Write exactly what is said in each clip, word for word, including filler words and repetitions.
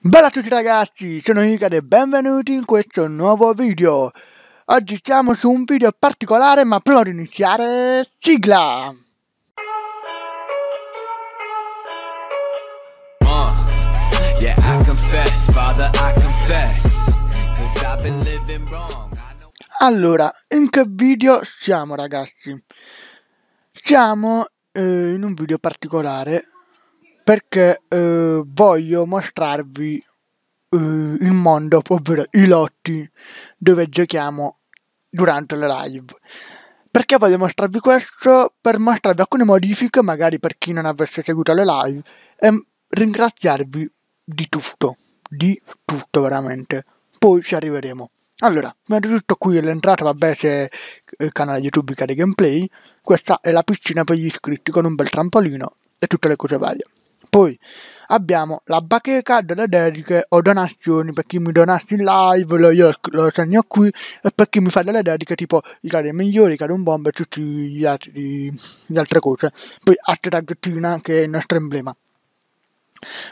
Bella a tutti ragazzi, sono iCade e benvenuti in questo nuovo video. Oggi siamo su un video particolare, ma prima di iniziare, sigla! Allora, in che video siamo ragazzi? Siamo eh, in un video particolare perché eh, voglio mostrarvi eh, il mondo, ovvero i lotti dove giochiamo durante le live. Perché voglio mostrarvi questo? Per mostrarvi alcune modifiche, magari per chi non avesse seguito le live, e ringraziarvi di tutto, di tutto veramente. Poi ci arriveremo. Allora, prima di tutto qui all'entrata, vabbè, c'è il canale YouTube iCade Gameplay, questa è la piscina per gli iscritti con un bel trampolino e tutte le cose varie. Poi abbiamo la bacheca delle dediche o donazioni, per chi mi donasse in live lo, io lo segno qui, e per chi mi fa delle dediche tipo i cade migliori, i cade un bomba e tutte le altre cose. Poi hashtag che è il nostro emblema.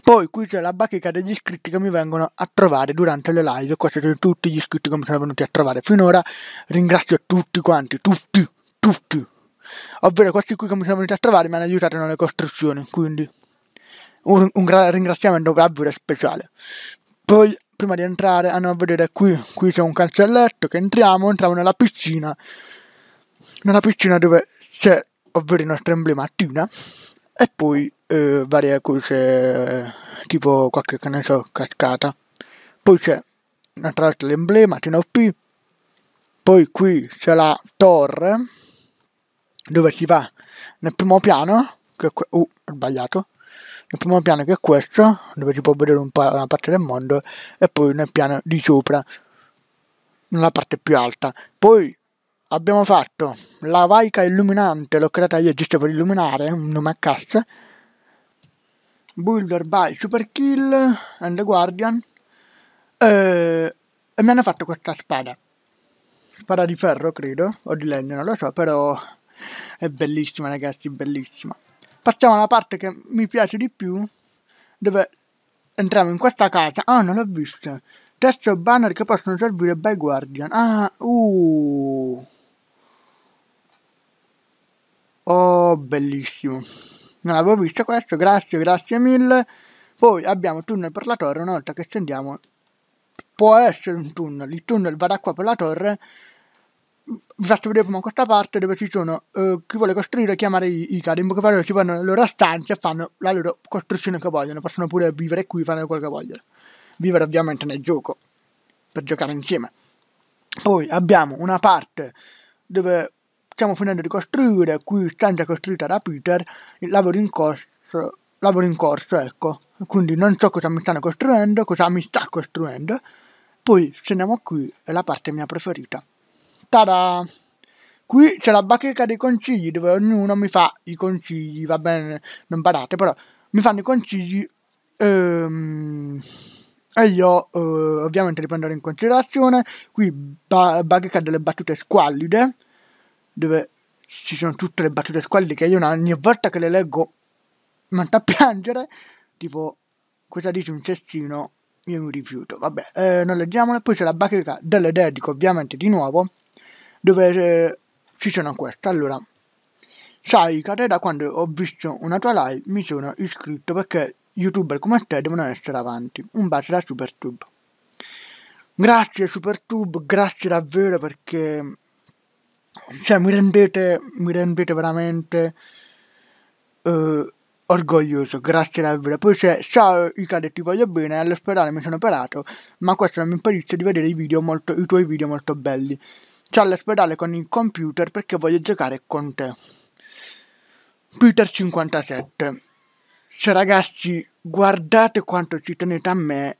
Poi qui c'è la bacheca degli iscritti che mi vengono a trovare durante le live. Questi sono tutti gli iscritti che mi sono venuti a trovare finora. Ringrazio tutti quanti, tutti, tutti. Ovvero questi qui che mi sono venuti a trovare mi hanno aiutato nelle costruzioni, quindi un, un ringraziamento davvero speciale. Poi prima di entrare andiamo a vedere qui, qui c'è un cancelletto che entriamo, entriamo nella piscina, nella piscina dove c'è ovvero il nostro emblema Tina e poi eh, varie cose tipo qualche, che ne so, cascata. Poi c'è tra l'altro l'emblema Tina O P, poi qui c'è la torre dove si va nel primo piano, che uh, ho sbagliato, nel primo piano che è questo, dove si può vedere un pa una parte del mondo, e poi nel piano di sopra, nella parte più alta. Poi abbiamo fatto la vaica illuminante, l'ho creata io giusto per illuminare, un nome a cassa, Builder by Superkill and the Guardian, e, e mi hanno fatto questa spada, spada di ferro credo, o di legno, non lo so, però è bellissima ragazzi, bellissima. Passiamo alla parte che mi piace di più, dove entriamo in questa casa. Ah, non l'ho vista. Testo e banner che possono servire by Guardian. Ah, uh. Oh, bellissimo. Non l'avevo visto questo, grazie, grazie mille. Poi abbiamo tunnel per la torre, una volta che scendiamo. Può essere un tunnel, il tunnel va da qua per la torre. Vi faccio vedere prima questa parte dove ci sono eh, chi vuole costruire, chiamare i, i cade, in poche parole ci vanno nelle loro stanze e fanno la loro costruzione che vogliono, possono pure vivere qui, fare quello che vogliono, vivere ovviamente nel gioco, per giocare insieme. Poi abbiamo una parte dove stiamo finendo di costruire, qui stanza costruita da Peter, il lavoro in corso, lavoro in corso ecco, quindi non so cosa mi stanno costruendo, cosa mi sta costruendo. Poi scendiamo qui, è la parte mia preferita. Tada! Qui c'è la bacheca dei consigli dove ognuno mi fa i consigli, va bene, non badate, però mi fanno i consigli ehm, e io eh, ovviamente li prenderò in considerazione. Qui ba bacheca delle battute squallide dove ci sono tutte le battute squallide che io ogni volta che le leggo mi metto a piangere, tipo cosa dice un cestino, io mi rifiuto, vabbè, eh, non leggiamole. Poi c'è la bacheca delle dediche ovviamente di nuovo, dove eh, ci sono queste. Allora, sai Cate, da quando ho visto una tua live mi sono iscritto perché youtuber come te devono essere avanti. Un bacio da SuperTube. Grazie SuperTube, grazie davvero, perché cioè mi rendete mi rendete veramente eh, orgoglioso, grazie davvero. Poi c'è ciao iCade, ti voglio bene, all'ospedale mi sono operato ma questo non mi impedisce di vedere i video molto, i tuoi video molto belli. C'è all'ospedale con il computer perché voglio giocare con te. Peter cinquantasette. Cioè ragazzi, guardate quanto ci tenete a me.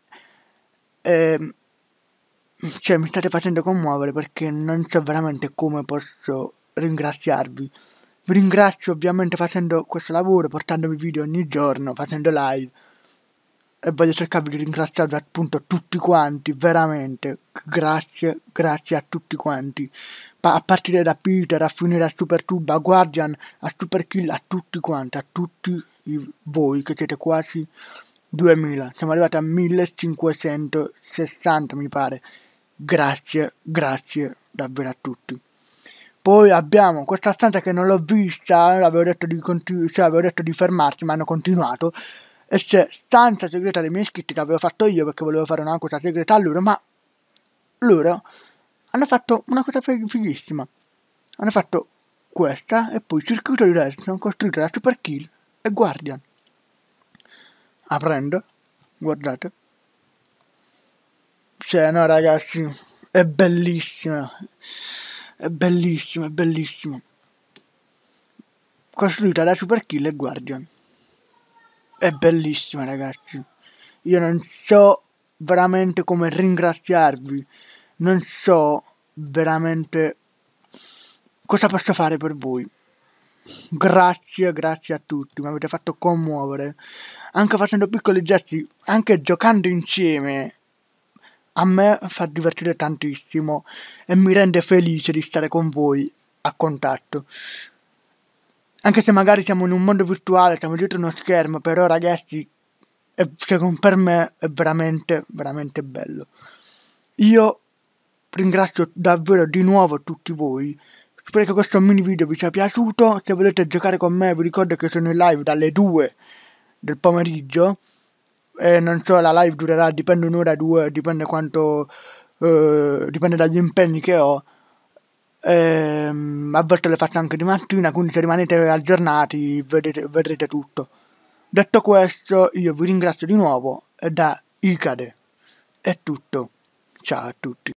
Eh, cioè mi state facendo commuovere, perché non so veramente come posso ringraziarvi. Vi ringrazio ovviamente facendo questo lavoro, portandomi video ogni giorno, facendo live. E voglio cercare di ringraziarvi appunto tutti quanti, veramente, grazie, grazie a tutti quanti, pa a partire da Peter, a finire a SuperTube, a Guardian, a SuperKill, a tutti quanti, a tutti voi che siete quasi duemila, siamo arrivati a millecinquecentosessanta mi pare. Grazie, grazie davvero a tutti. Poi abbiamo questa stanza che non l'ho vista, avevo detto di, cioè, avevo detto di fermarsi, ma hanno continuato. E c'è stanza segreta dei miei iscritti che avevo fatto io perché volevo fare una cosa segreta a loro, ma loro hanno fatto una cosa fighissima. Hanno fatto questa e poi circuito di resto costruito da Superkill e Guardian. Aprendo, guardate. Cioè, no ragazzi, è bellissima. È bellissimo, è bellissimo. Costruita da Superkill e Guardian. È bellissima ragazzi. Io non so veramente come ringraziarvi. Non so veramente cosa posso fare per voi. Grazie, grazie a tutti. Mi avete fatto commuovere. Anche facendo piccoli gesti, anche giocando insieme. A me fa divertire tantissimo e mi rende felice di stare con voi a contatto. Anche se magari siamo in un mondo virtuale, siamo dietro uno schermo, però ragazzi, è, per me è veramente, veramente bello. Io ringrazio davvero di nuovo tutti voi. Spero che questo mini video vi sia piaciuto. Se volete giocare con me vi ricordo che sono in live dalle due del pomeriggio. Eh, non so, la live durerà, dipende un'ora, due, dipende quanto, eh, dipende dagli impegni che ho, eh, a volte le faccio anche di mattina, quindi se rimanete aggiornati vedete, vedrete tutto. Detto questo, io vi ringrazio di nuovo e da iCade è tutto, ciao a tutti.